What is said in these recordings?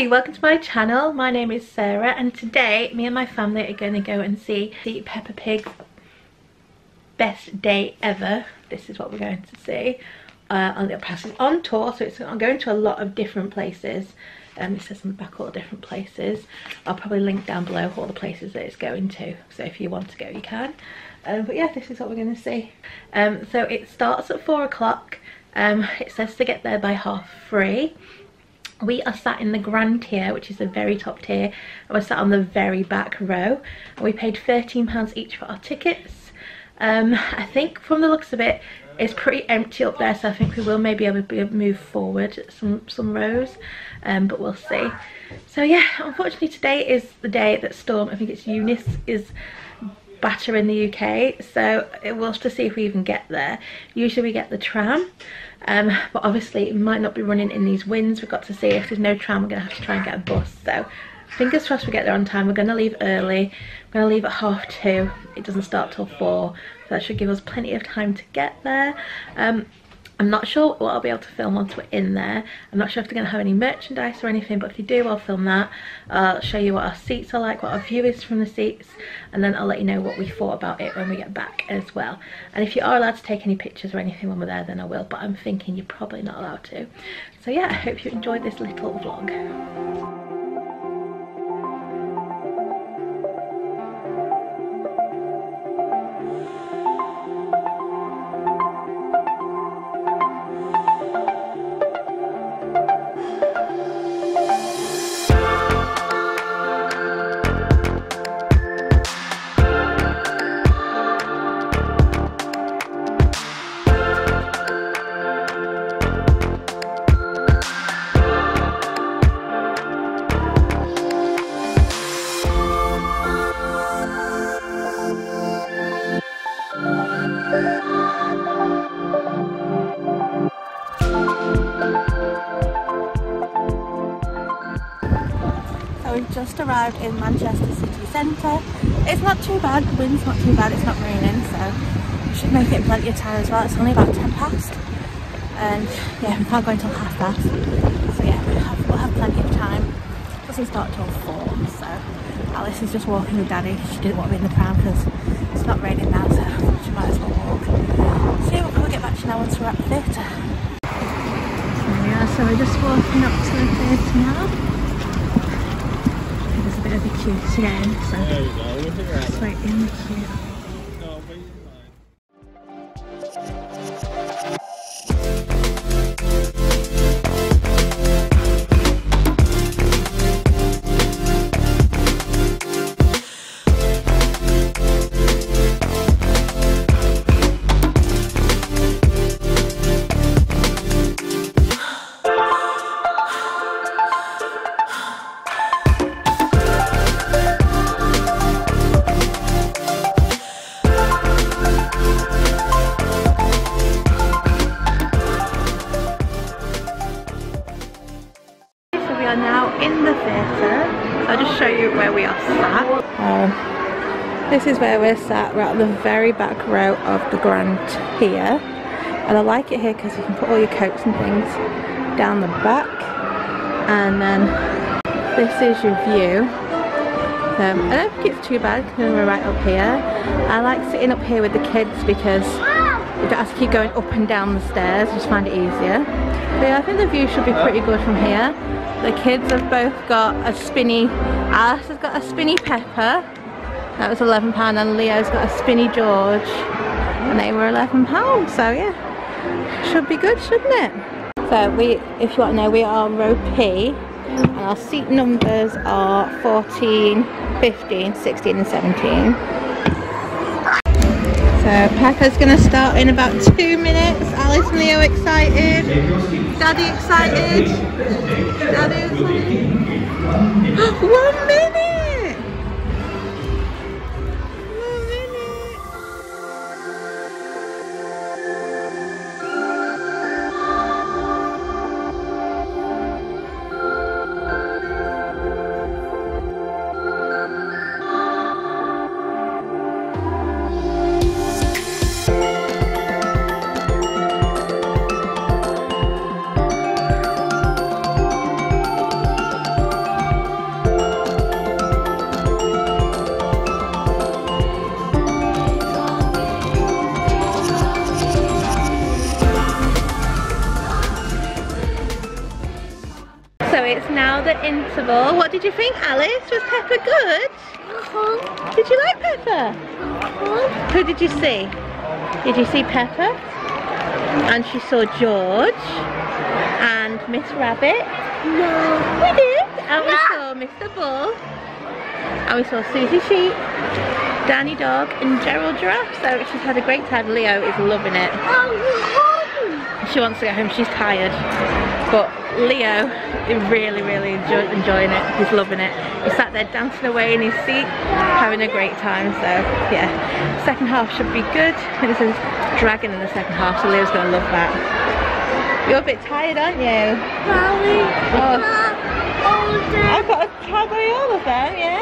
Hi, welcome to my channel. My name is Sarah and today me and my family are going to go and see the Peppa Pig's Best Day Ever. This is what we're going to see. It's on tour, so it's going to a lot of different places. It says on the back all the different places. I'll probably link down below all the places that it's going to, so if you want to go you can. But yeah, this is what we're going to see. So it starts at 4 o'clock. It says to get there by 3:30. We are sat in the Grand Tier, which is the very top tier, and we're sat on the very back row. And we paid £13 each for our tickets. I think from the looks of it, it's pretty empty up there, so I think we will maybe be able to move forward some rows, but we'll see. So yeah, unfortunately today is the day that Storm, I think it's Eunice, is batter in the UK, so we'll have to see if we even get there. Usually we get the tram, but obviously it might not be running in these winds. We've got to see. If there's no tram, we're gonna have to try and get a bus. So fingers crossed we get there on time. We're gonna leave early. We're gonna leave at 2:30. It doesn't start till 4, so that should give us plenty of time to get there. I'm not sure what I'll be able to film once we're in there. I'm not sure if they're going to have any merchandise or anything, but if they do, I'll film that. I'll show you what our seats are like, what our view is from the seats, and then I'll let you know what we thought about it when we get back as well. And if you are allowed to take any pictures or anything when we're there, then I will, but I'm thinking you're probably not allowed to. So yeah, I hope you enjoyed this little vlog. Just arrived in Manchester City Centre. It's not too bad, the wind's not too bad, it's not raining, so we should make it plenty of time as well. It's only about 10 past, and yeah, we can't go until 1/2 past, so yeah, we'll have plenty of time. It doesn't start till 4, so Alice is just walking with Daddy. She didn't want me in the pram because it's not raining now, so she might as well walk. So yeah, we'll get back to now once we're at the theatre. There we are, so we're just walking up to the theatre now. It's a bit of a queue to get in, so just wait in the queue. This is where we're sat. We're at the very back row of the Grand Tier, and I like it here because you can put all your coats and things down the back, and then this is your view. I don't think it's too bad because we're right up here. I like sitting up here with the kids because you don't have to keep going up and down the stairs. I just find it easier. But yeah, I think the view should be pretty good from here. The kids have both got a spinny. Alice has got a spinny Peppa. That was £11, and Leo's got a spinny George, and they were £11, so yeah, should be good, shouldn't it? So if you want to know, we are row P, and our seat numbers are 14, 15, 16 and 17. So Peppa's going to start in about 2 minutes. Alice and Leo excited, Daddy excited, Daddy excited. 1 minute! interval. What did you think, Alice? Was Peppa good? Uh-huh. Did you like Peppa? Uh-huh. Who did you see? Did you see Peppa? And she saw George and Miss Rabbit. No. We did. And no. We saw Mr. Bull. And we saw Susie Sheep, Danny Dog and Gerald Giraffe. So she's had a great time. Leo is loving it. She wants to go home. She's tired. But Leo is really enjoying it. He's loving it. He sat there dancing away in his seat, having a great time. So yeah, second half should be good. And this is dragon in the second half, so Leo's gonna love that. You're a bit tired, aren't you? Oh. I've got a Cadbury all of them, yeah.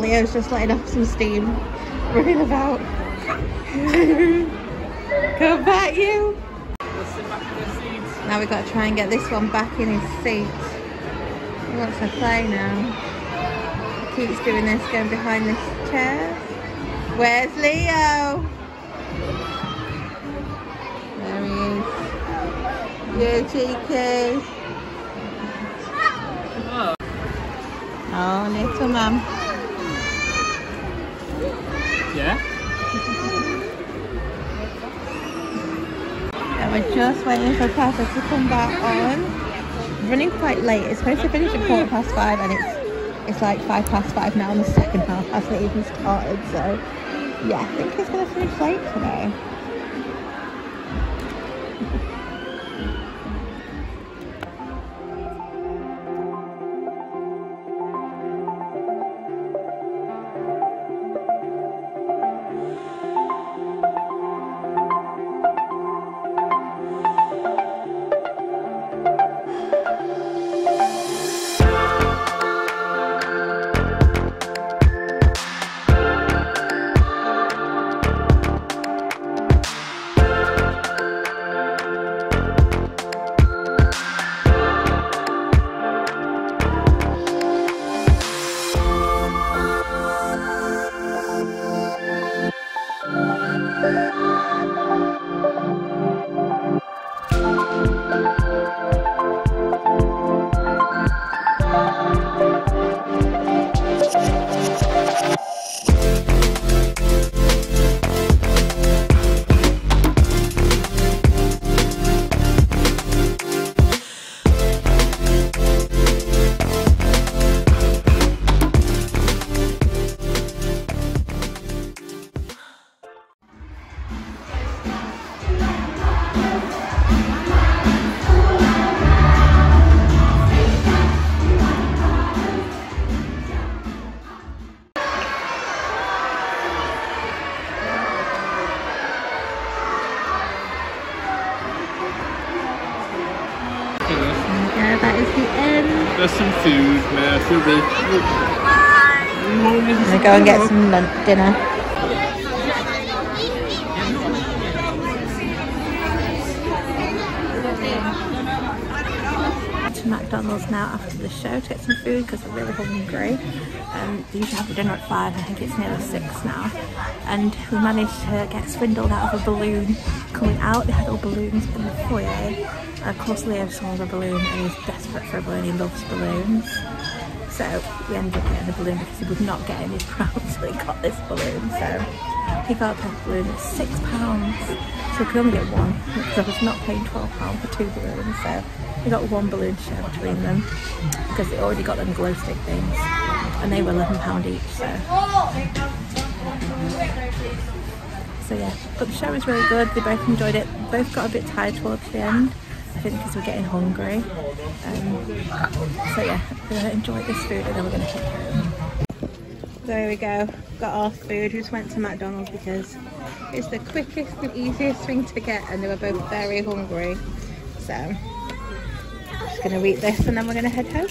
Leo's just letting off some steam, running about. Come back, you! We'll sit back in their seats. Now we've got to try and get this one back in his seat. He wants to play now. He keeps doing this, going behind this chair. Where's Leo? There he is. You cheeky! Oh, little mum. Yeah. Yeah, we're just waiting for Peppa to come back on. Running quite late. It's supposed to finish at 5:15, and it's like 5:05 now, and the second half hasn't even started. So yeah, I think it's gonna finish late today. There's some food, man. I'm gonna go and get some lunch, dinner. To McDonald's now after the show to get some food because we're really hungry. They usually have dinner at 5, I think it's nearly 6 now. And we managed to get swindled out of a balloon coming out. They had all balloons in the foyer. Of course Leo saw the balloon and he's desperate for a balloon, he loves balloons. So we ended up getting a balloon because he would not get any pounds, so he got this balloon. So he got a Peppa balloon at £6, so he could only get one because I was not paying £12 for 2 balloons. So we got one balloon to share between them because they already got them glow stick things and they were £11 each. So yeah, but the show was really good, they both enjoyed it, both got a bit tired towards the end. I think because we're getting hungry, so yeah, we're going to enjoy this food and then we're going to head home. There we go, got our food. We just went to McDonald's because it's the quickest and easiest thing to get and they were both very hungry, so I'm just going to eat this and then we're going to head home.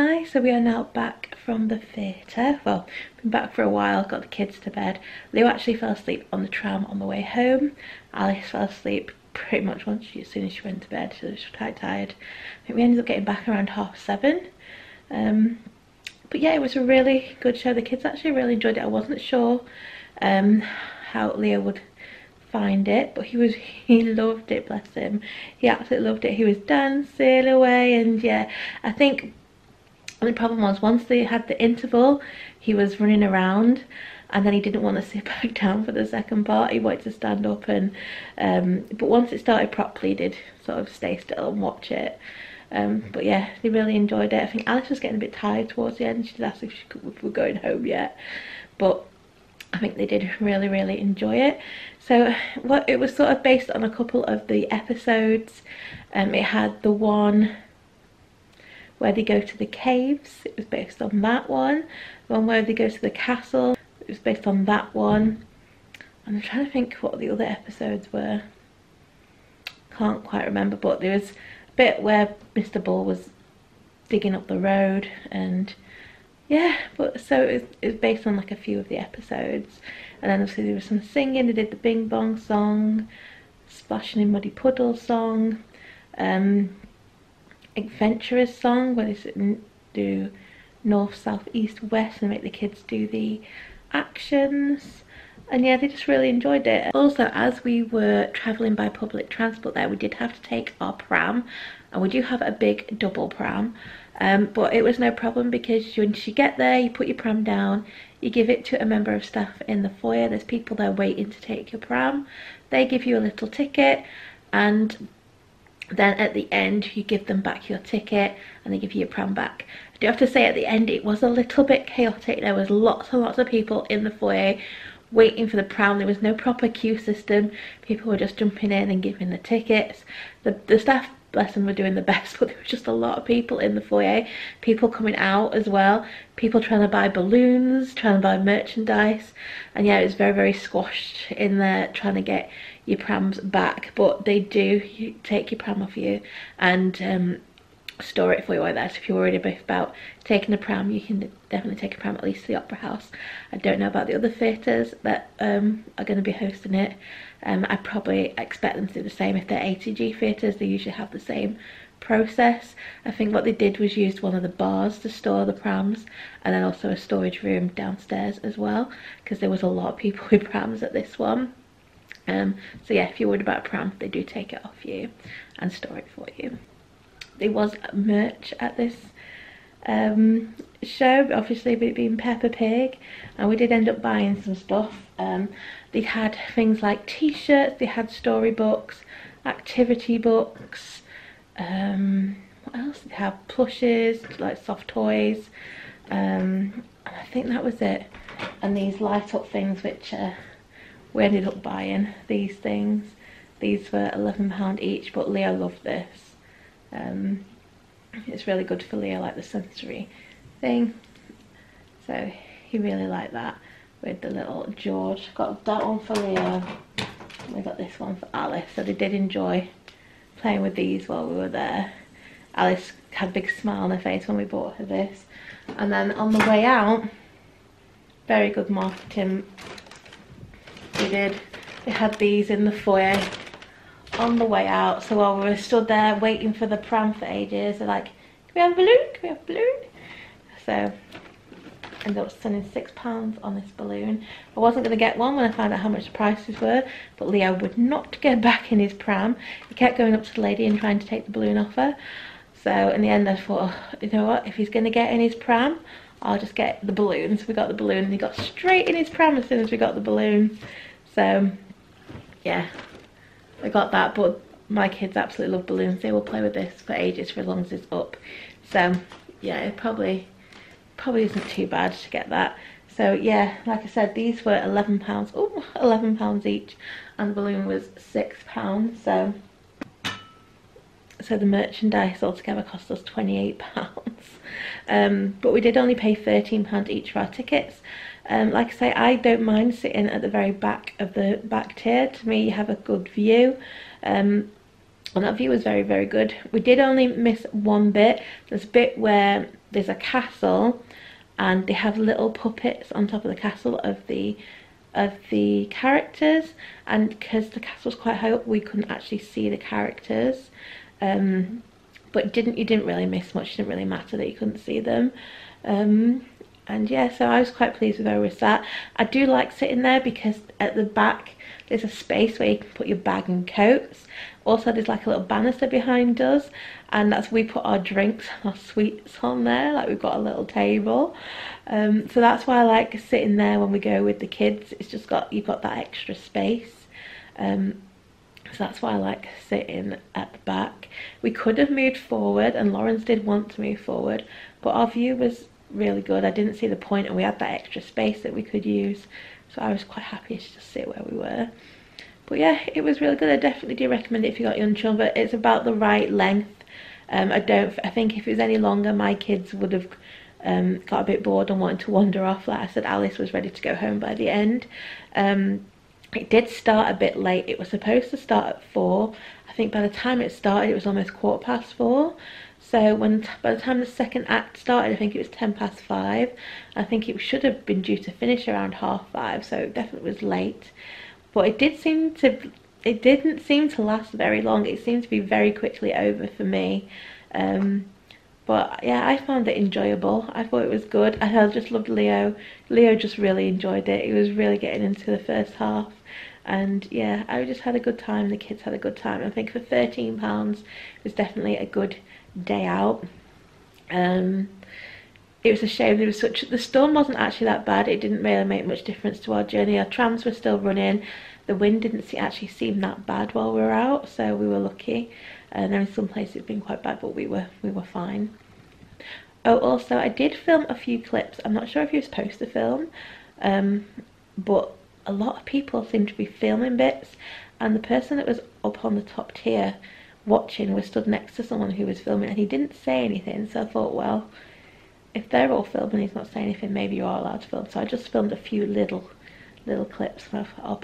Hi, so we are now back from the theatre. Well, been back for a while, got the kids to bed. Leo actually fell asleep on the tram on the way home. Alice fell asleep pretty much as soon as she went to bed. She was quite tired. I think we ended up getting back around 7:30. But yeah, it was a really good show. The kids actually really enjoyed it. I wasn't sure how Leo would find it, but he loved it, bless him. He absolutely loved it. He was dancing away, and yeah, I think the problem was once they had the interval, he was running around, and then he didn't want to sit back down for the second part. He wanted to stand up, and but once it started properly, he did sort of stay still and watch it. But yeah, they really enjoyed it. I think Alice was getting a bit tired towards the end. She did ask if we were going home yet, but I think they did really enjoy it. So what it was sort of based on a couple of the episodes. It had the one where they go to the caves, it was based on that one. The one where they go to the castle, it was based on that one. And I'm trying to think what the other episodes were. Can't quite remember, but there was a bit where Mr. Bull was digging up the road, and yeah, but so it was based on like a few of the episodes. And then obviously there was some singing. They did the Bing Bong song, Splashing in Muddy Puddles song, Adventurers song, where they do north, south, east, west and make the kids do the actions. And yeah, they just really enjoyed it. Also, as we were travelling by public transport there, we did have to take our pram, and we do have a big double pram. But it was no problem, because once you get there, you put your pram down, you give it to a member of staff in the foyer, there's people there waiting to take your pram, they give you a little ticket, and then at the end you give them back your ticket and they give you your pram back. I do have to say, at the end it was a little bit chaotic. There was lots and lots of people in the foyer waiting for the pram. There was no proper queue system. People were just jumping in and giving the tickets. The staff, bless them, were doing the best, but there was just a lot of people in the foyer, people coming out as well, people trying to buy balloons, trying to buy merchandise, and yeah, it was very squashed in there trying to get your prams back. But they do take your pram off you and store it for you like that. So if you're worried about taking a pram, you can definitely take a pram, at least to the Opera House. I don't know about the other theatres that are going to be hosting it. I probably expect them to do the same. If they're ATG theatres, they usually have the same process. I think what they did was used one of the bars to store the prams, and then also a storage room downstairs as well, because there was a lot of people with prams at this one. So yeah, if you're worried about a pram, they do take it off you and store it for you. There was merch at this show, obviously with it being Peppa Pig, and we did end up buying some stuff. They had things like t-shirts, they had storybooks, activity books, what else did they have? Plushes, like soft toys, and I think that was it. And these light up things, which we ended up buying these things. These were £11 each, but Leo loved this. It's really good for Leo, like the sensory thing, so he really liked that with the little George. Got that one for Leo, and we got this one for Alice, so they did enjoy playing with these while we were there. Alice had a big smile on her face when we bought her this. And then on the way out, very good marketing we did. They had these in the foyer on the way out, so while we were stood there waiting for the pram for ages, they're like, can we have a balloon, can we have a balloon? So I ended up spending £6 on this balloon. I wasn't going to get one when I found out how much the prices were, but Leo would not get back in his pram. He kept going up to the lady and trying to take the balloon off her. So in the end I thought, oh, you know what, if he's going to get in his pram, I'll just get the balloon. So we got the balloon, and he got straight in his pram as soon as we got the balloon. So yeah, I got that, but my kids absolutely love balloons. They will play with this for ages, for as long as it's up. So yeah, it probably isn't too bad to get that. So yeah, like I said, these were £11. Oh, £11 each, and the balloon was £6. So the merchandise altogether cost us £28. But we did only pay £13 each for our tickets. Like I say, I don't mind sitting at the very back of the back tier. To me, you have a good view. And that view was very, very good. We did only miss one bit. There's a bit where there's a castle and they have little puppets on top of the castle of the characters, and because the castle's quite high up we couldn't actually see the characters, but you didn't really miss much. It didn't really matter that you couldn't see them. And yeah, so I was quite pleased with where we sat. I do like sitting there because at the back there's a space where you can put your bag and coats. Also there's like a little banister behind us, and that's we put our drinks and our sweets on there, like we've got a little table. So that's why I like sitting there when we go with the kids. It's just got, you've got that extra space. So that's why I like sitting at the back. We could have moved forward, and Lawrence did want to move forward, but our view was really good. I didn't see the point, and we had that extra space that we could use, so I was quite happy to just sit where we were. But yeah, it was really good. I definitely do recommend it if you got young children. It's about the right length. I think if it was any longer my kids would have got a bit bored and wanted to wander off. Like I said, Alice was ready to go home by the end. It did start a bit late. It was supposed to start at 4. I think by the time it started it was almost 4:15. So by the time the second act started, I think it was 5:10. I think it should have been due to finish around 5:30, so it definitely was late. But it didn't seem to last very long. It seemed to be very quickly over for me. But yeah, I found it enjoyable. I thought it was good, and I just loved Leo. Leo just really enjoyed it. He was really getting into the first half. And yeah, I just had a good time. The kids had a good time. I think for £13 it was definitely a good day out. It was a shame there was such, the storm wasn't actually that bad. It didn't really make much difference to our journey. Our trams were still running. The wind didn't actually seem that bad while we were out, so we were lucky. And there in some places it's been quite bad, but we were fine. Oh, also I did film a few clips. I'm not sure if you're supposed to film, but a lot of people seem to be filming bits, and the person that was up on the top tier watching was stood next to someone who was filming, and he didn't say anything, so I thought, well, if they're all filming, he's not saying anything, maybe you are allowed to film. So I just filmed a few little clips, and I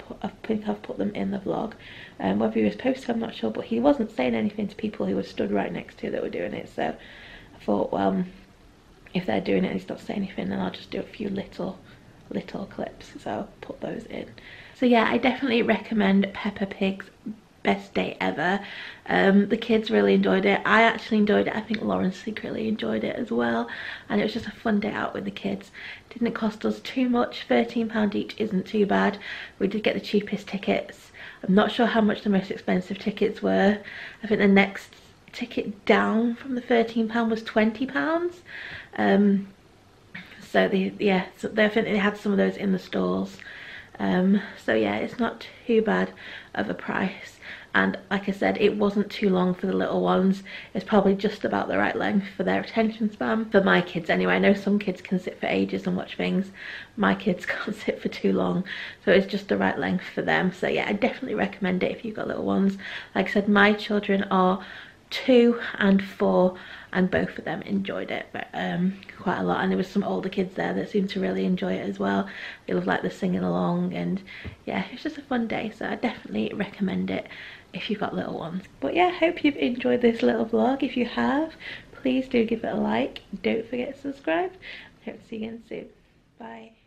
think I've put them in the vlog. Whether he was posted, I'm not sure, but he wasn't saying anything to people who were stood right next to that were doing it, so I thought, well, if they're doing it and he's not saying anything, then I'll just do a few little clips, so I'll put those in. So yeah, I definitely recommend Peppa Pig's Best Day Ever. The kids really enjoyed it. I actually enjoyed it. I think Lawrence secretly enjoyed it as well, and it was just a fun day out with the kids. Didn't cost us too much. £13 each isn't too bad. We did get the cheapest tickets. I'm not sure how much the most expensive tickets were. I think the next ticket down from the £13 was £20. So I think they had some of those in the stores. So yeah, it's not too bad of a price, and like I said, it wasn't too long for the little ones. It's probably just about the right length for their attention span, for my kids anyway. I know some kids can sit for ages and watch things. My kids can't sit for too long, so it's just the right length for them. So yeah, I definitely recommend it if you've got little ones. Like I said, my children are 2 and 4, and both of them enjoyed it, but quite a lot. And there was some older kids there that seemed to really enjoy it as well. They loved like the singing along, and yeah, it's just a fun day, so I definitely recommend it if you've got little ones. But yeah, hope you've enjoyed this little vlog. If you have, please do give it a like. Don't forget to subscribe. I hope to see you again soon. Bye.